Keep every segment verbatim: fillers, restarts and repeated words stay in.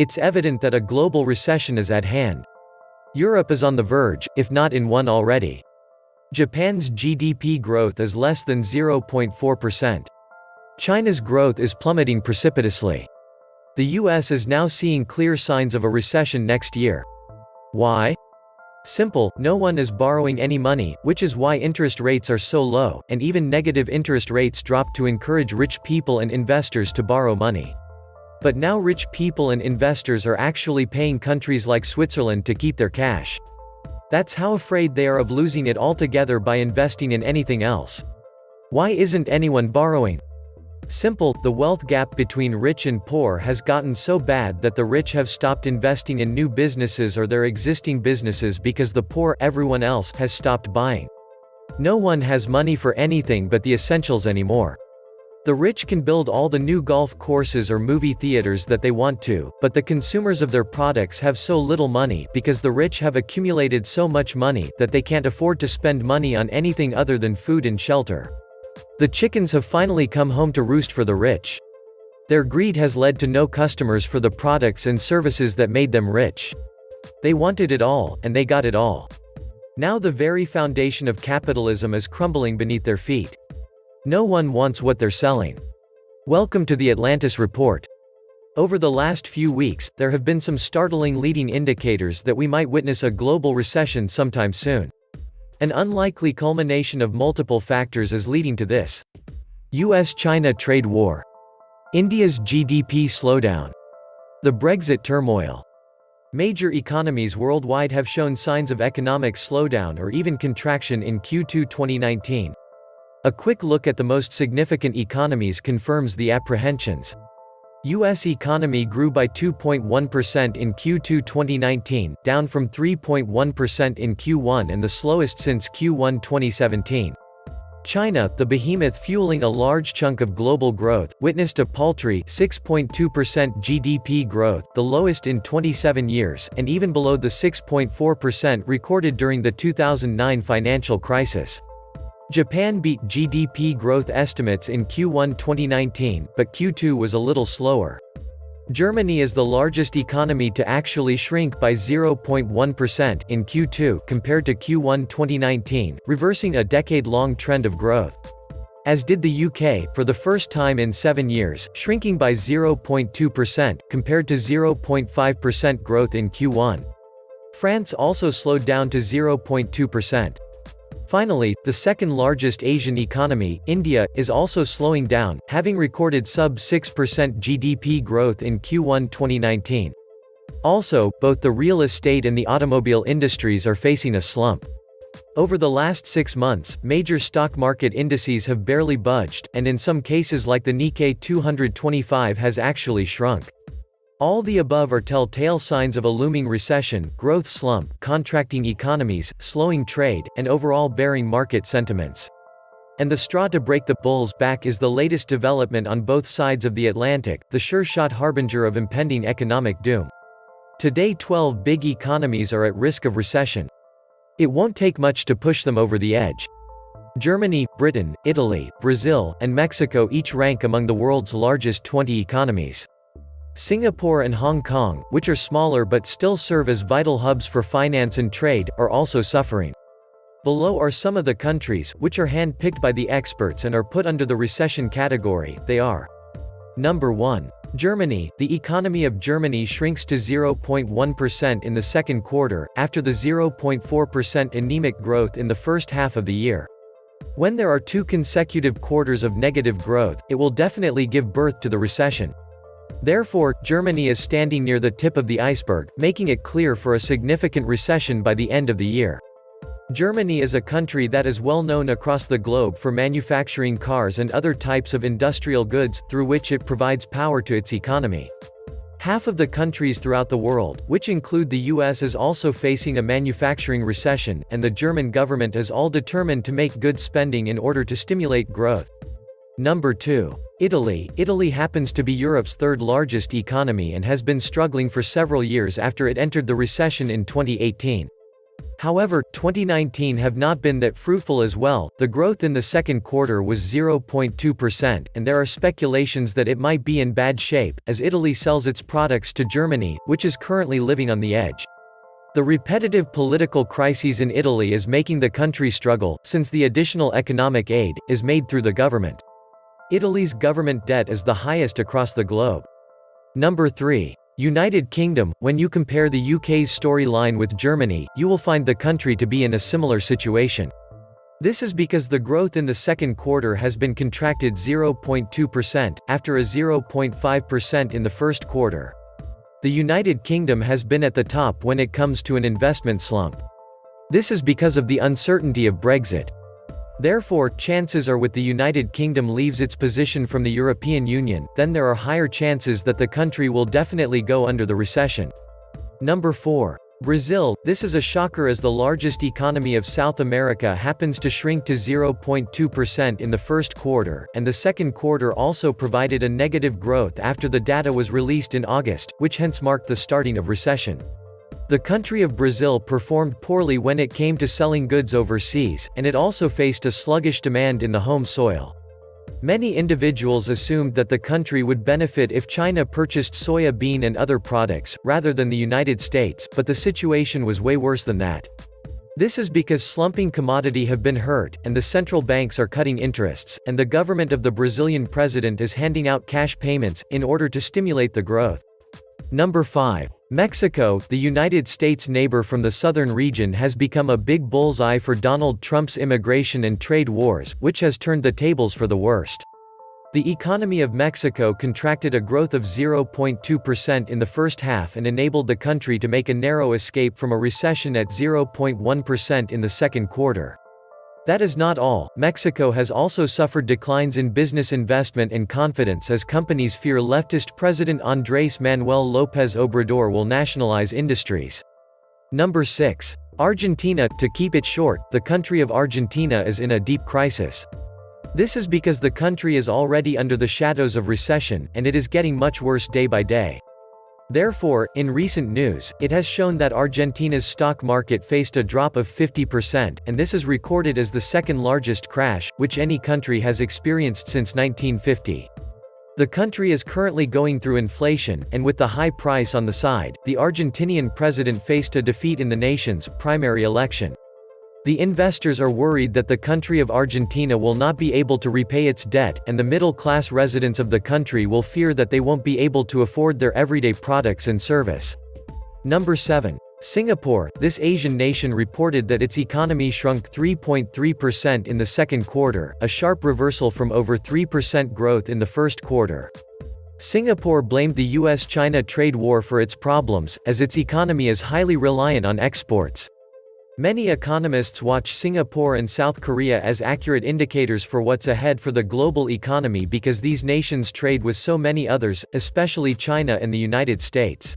It's evident that a global recession is at hand. Europe is on the verge, if not in one already. Japan's G D P growth is less than zero point four percent. China's growth is plummeting precipitously. The U S is now seeing clear signs of a recession next year. Why? Simple, no one is borrowing any money, which is why interest rates are so low, and even negative interest rates drop to encourage rich people and investors to borrow money. But now rich people and investors are actually paying countries like Switzerland to keep their cash. That's how afraid they are of losing it altogether by investing in anything else. Why isn't anyone borrowing? Simple, the wealth gap between rich and poor has gotten so bad that the rich have stopped investing in new businesses or their existing businesses because the poor, everyone else, has stopped buying. No one has money for anything but the essentials anymore. The rich can build all the new golf courses or movie theaters that they want to, but the consumers of their products have so little money because the rich have accumulated so much money that they can't afford to spend money on anything other than food and shelter. The chickens have finally come home to roost for the rich. Their greed has led to no customers for the products and services that made them rich. They wanted it all, and they got it all. Now the very foundation of capitalism is crumbling beneath their feet. No one wants what they're selling. Welcome to the Atlantis Report. Over the last few weeks, there have been some startling leading indicators that we might witness a global recession sometime soon. An unlikely culmination of multiple factors is leading to this. U S China trade war. India's G D P slowdown. The Brexit turmoil. Major economies worldwide have shown signs of economic slowdown or even contraction in Q two twenty nineteen. A quick look at the most significant economies confirms the apprehensions. U S economy grew by two point one percent in Q two twenty nineteen, down from three point one percent in Q one and the slowest since Q one twenty seventeen. China, the behemoth fueling a large chunk of global growth, witnessed a paltry six point two percent G D P growth, the lowest in twenty-seven years, and even below the six point four percent recorded during the two thousand nine financial crisis. Japan beat G D P growth estimates in Q one twenty nineteen, but Q two was a little slower. Germany is the largest economy to actually shrink by zero point one percent in Q two compared to Q one twenty nineteen, reversing a decade-long trend of growth. As did the U K, for the first time in seven years, shrinking by zero point two percent, compared to zero point five percent growth in Q one. France also slowed down to zero point two percent. Finally, the second-largest Asian economy, India, is also slowing down, having recorded sub six percent G D P growth in Q one twenty nineteen. Also, both the real estate and the automobile industries are facing a slump. Over the last six months, major stock market indices have barely budged, and in some cases like the Nikkei two twenty-five has actually shrunk. All the above are telltale signs of a looming recession, growth slump, contracting economies, slowing trade, and overall bearing market sentiments. And the straw to break the bull's back is the latest development on both sides of the Atlantic, the sure-shot harbinger of impending economic doom. Today, twelve big economies are at risk of recession. It won't take much to push them over the edge. Germany, Britain, Italy, Brazil, and Mexico each rank among the world's largest twenty economies. Singapore and Hong Kong, which are smaller but still serve as vital hubs for finance and trade, are also suffering. Below are some of the countries, which are handpicked by the experts and are put under the recession category. They are. Number one. Germany. The economy of Germany shrinks to zero point one percent in the second quarter, after the zero point four percent anemic growth in the first half of the year. When there are two consecutive quarters of negative growth, it will definitely give birth to the recession. Therefore, Germany is standing near the tip of the iceberg, making it clear for a significant recession by the end of the year. Germany is a country that is well known across the globe for manufacturing cars and other types of industrial goods, through which it provides power to its economy. Half of the countries throughout the world, which include the U S, is also facing a manufacturing recession, and the German government is all determined to make good spending in order to stimulate growth. Number two. Italy. Italy happens to be Europe's third largest economy and has been struggling for several years after it entered the recession in twenty eighteen. However, twenty nineteen have not been that fruitful as well. The growth in the second quarter was zero point two percent, and there are speculations that it might be in bad shape, as Italy sells its products to Germany, which is currently living on the edge. The repetitive political crises in Italy is making the country struggle, since the additional economic aid is made through the government. Italy's government debt is the highest across the globe. Number three. United Kingdom. When you compare the U K's storyline with Germany, you will find the country to be in a similar situation. This is because the growth in the second quarter has been contracted zero point two percent, after a zero point five percent in the first quarter. The United Kingdom has been at the top when it comes to an investment slump. This is because of the uncertainty of Brexit. Therefore, chances are with the United Kingdom leaves its position from the European Union, then there are higher chances that the country will definitely go under the recession. Number four. Brazil. This is a shocker, as the largest economy of South America happens to shrink to zero point two percent in the first quarter, and the second quarter also provided a negative growth after the data was released in August, which hence marked the starting of recession. The country of Brazil performed poorly when it came to selling goods overseas, and it also faced a sluggish demand in the home soil. Many individuals assumed that the country would benefit if China purchased soya bean and other products, rather than the United States, but the situation was way worse than that. This is because slumping commodity have been hurt, and the central banks are cutting interests, and the government of the Brazilian president is handing out cash payments, in order to stimulate the growth. Number five. Mexico. The United States' neighbor from the southern region has become a big bullseye for Donald Trump's immigration and trade wars, which has turned the tables for the worst. The economy of Mexico contracted a growth of zero point two percent in the first half and enabled the country to make a narrow escape from a recession at zero point one percent in the second quarter. That is not all. Mexico has also suffered declines in business investment and confidence, as companies fear leftist President Andrés Manuel López Obrador will nationalize industries. Number six. Argentina. To keep it short, the country of Argentina is in a deep crisis. This is because the country is already under the shadows of recession, and it is getting much worse day by day. Therefore, in recent news, it has shown that Argentina's stock market faced a drop of fifty percent, and this is recorded as the second largest crash, which any country has experienced since nineteen fifty. The country is currently going through inflation, and with the high price on the side, the Argentinian president faced a defeat in the nation's primary election. The investors are worried that the country of Argentina will not be able to repay its debt, and the middle-class residents of the country will fear that they won't be able to afford their everyday products and service. Number seven. Singapore. This Asian nation reported that its economy shrunk three point three percent in the second quarter, a sharp reversal from over three percent growth in the first quarter. Singapore blamed the U S China trade war for its problems, as its economy is highly reliant on exports. Many economists watch Singapore and South Korea as accurate indicators for what's ahead for the global economy, because these nations trade with so many others, especially China and the United States.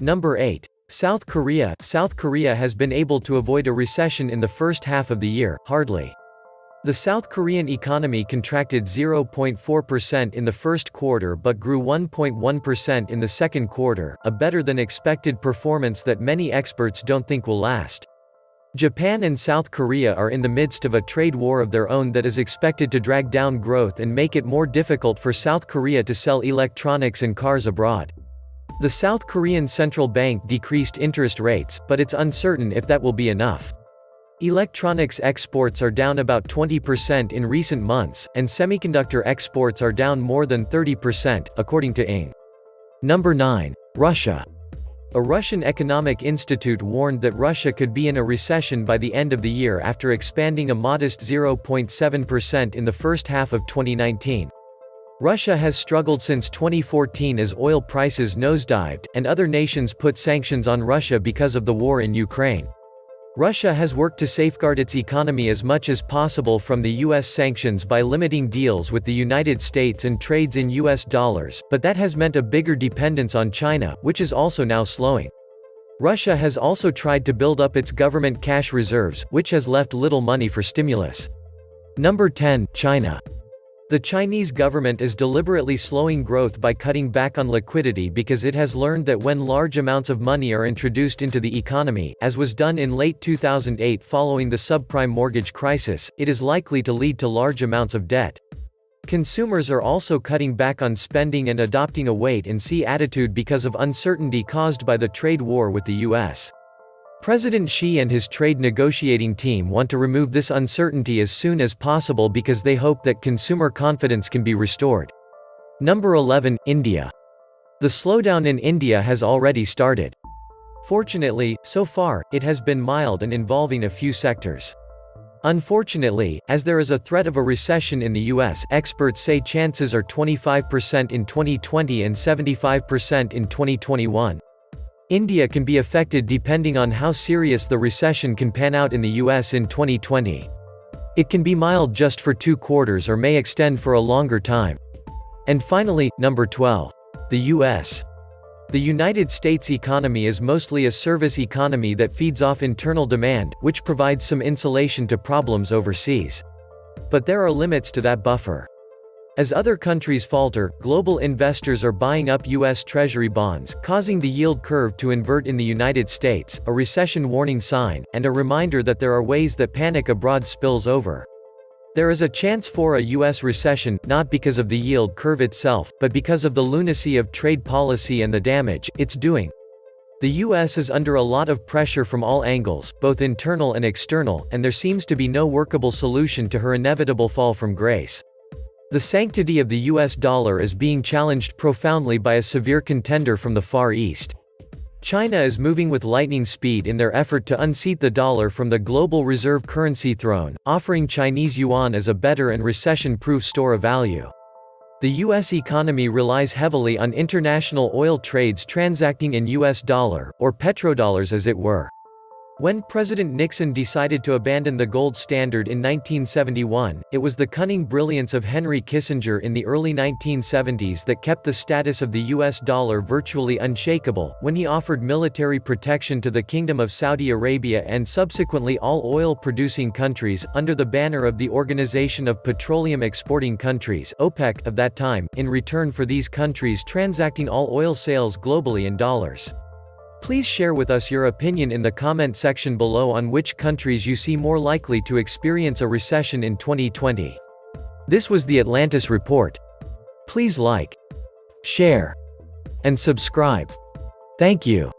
Number eight. South Korea. South Korea has been able to avoid a recession in the first half of the year, hardly. The South Korean economy contracted zero point four percent in the first quarter but grew one point one percent in the second quarter, a better than expected performance that many experts don't think will last. Japan and South Korea are in the midst of a trade war of their own that is expected to drag down growth and make it more difficult for South Korea to sell electronics and cars abroad. The South Korean central bank decreased interest rates, but it's uncertain if that will be enough. Electronics exports are down about twenty percent in recent months, and semiconductor exports are down more than thirty percent, according to I N G. Number nine. Russia. A Russian economic institute warned that Russia could be in a recession by the end of the year after expanding a modest zero point seven percent in the first half of twenty nineteen. Russia has struggled since twenty fourteen as oil prices nosedived, and other nations put sanctions on Russia because of the war in Ukraine. Russia has worked to safeguard its economy as much as possible from the U S sanctions by limiting deals with the United States and trades in U S dollars, but that has meant a bigger dependence on China, which is also now slowing. Russia has also tried to build up its government cash reserves, which has left little money for stimulus. Number ten. China. The Chinese government is deliberately slowing growth by cutting back on liquidity because it has learned that when large amounts of money are introduced into the economy, as was done in late two thousand eight following the subprime mortgage crisis, it is likely to lead to large amounts of debt. Consumers are also cutting back on spending and adopting a wait-and-see attitude because of uncertainty caused by the trade war with the U S. President Xi and his trade negotiating team want to remove this uncertainty as soon as possible because they hope that consumer confidence can be restored. Number eleven, India. The slowdown in India has already started. Fortunately, so far, it has been mild and involving a few sectors. Unfortunately, as there is a threat of a recession in the U S, experts say chances are twenty-five percent in twenty twenty and seventy-five percent in twenty twenty-one. India can be affected depending on how serious the recession can pan out in the U S in twenty twenty. It can be mild just for two quarters or may extend for a longer time. And finally, number twelve. The U S. The United States economy is mostly a service economy that feeds off internal demand, which provides some insulation to problems overseas. But there are limits to that buffer. As other countries falter, global investors are buying up U S Treasury bonds, causing the yield curve to invert in the United States, a recession warning sign, and a reminder that there are ways that panic abroad spills over. There is a chance for a U S recession, not because of the yield curve itself, but because of the lunacy of trade policy and the damage it's doing. The U S is under a lot of pressure from all angles, both internal and external, and there seems to be no workable solution to her inevitable fall from grace. The sanctity of the U S dollar is being challenged profoundly by a severe contender from the Far East. China is moving with lightning speed in their effort to unseat the dollar from the global reserve currency throne, offering Chinese yuan as a better and recession-proof store of value. The U S economy relies heavily on international oil trades transacting in U S dollar, or petrodollars as it were. When President Nixon decided to abandon the gold standard in nineteen seventy-one, it was the cunning brilliance of Henry Kissinger in the early nineteen seventies that kept the status of the U S dollar virtually unshakable, when he offered military protection to the Kingdom of Saudi Arabia and subsequently all oil-producing countries, under the banner of the Organization of Petroleum Exporting Countries (OPEC) of that time, in return for these countries transacting all oil sales globally in dollars. Please share with us your opinion in the comment section below on which countries you see more likely to experience a recession in twenty twenty. This was the Atlantis Report. Please like, share, and subscribe. Thank you.